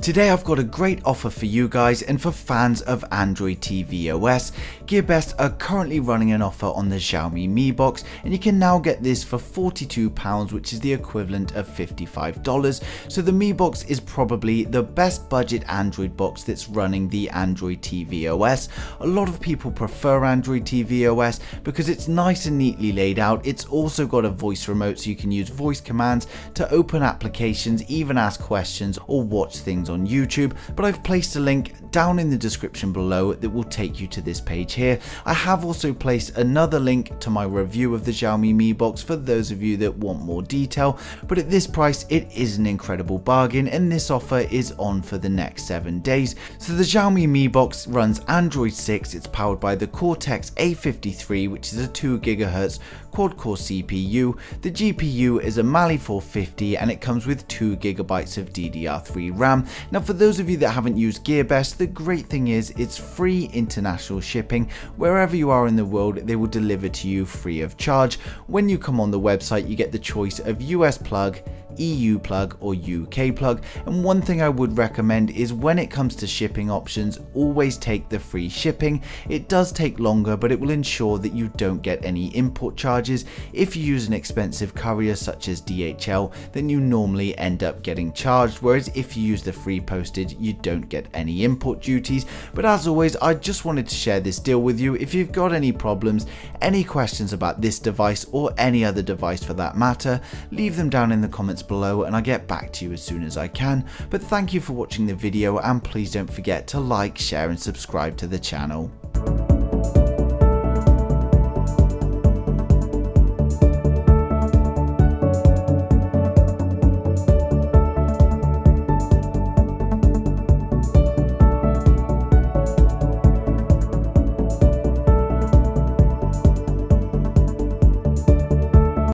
Today I've got a great offer for you guys and for fans of Android TV OS. GearBest are currently running an offer on the Xiaomi Mi Box and you can now get this for £42, which is the equivalent of $55. So the Mi Box is probably the best budget Android box that's running the Android TV OS. A lot of people prefer Android TV OS because it's nice and neatly laid out. It's also got a voice remote so you can use voice commands to open applications, even ask questions or watch things on YouTube, but I've placed a link down in the description below that will take you to this page here. I have also placed another link to my review of the Xiaomi Mi Box for those of you that want more detail, but at this price it is an incredible bargain and this offer is on for the next 7 days. So the Xiaomi Mi Box runs Android 6, it's powered by the Cortex A53, which is a 2 GHz quad-core CPU. The GPU is a Mali 450 and it comes with 2 GB of DDR3 RAM. Now for those of you that haven't used GearBest, the great thing is it's free international shipping. Wherever you are in the world, they will deliver to you free of charge. When you come on the website, you get the choice of US plug, EU plug or UK plug, and one thing I would recommend is when it comes to shipping options, always take the free shipping. It does take longer, but it will ensure that you don't get any import charges. If you use an expensive courier such as DHL, then you normally end up getting charged, whereas if you use the free postage, you don't get any import duties. But as always, I just wanted to share this deal with you. If you've got any problems, any questions about this device or any other device for that matter, leave them down in the comments below and I'll get back to you as soon as I can. But thank you for watching the video and please don't forget to like, share and subscribe to the channel.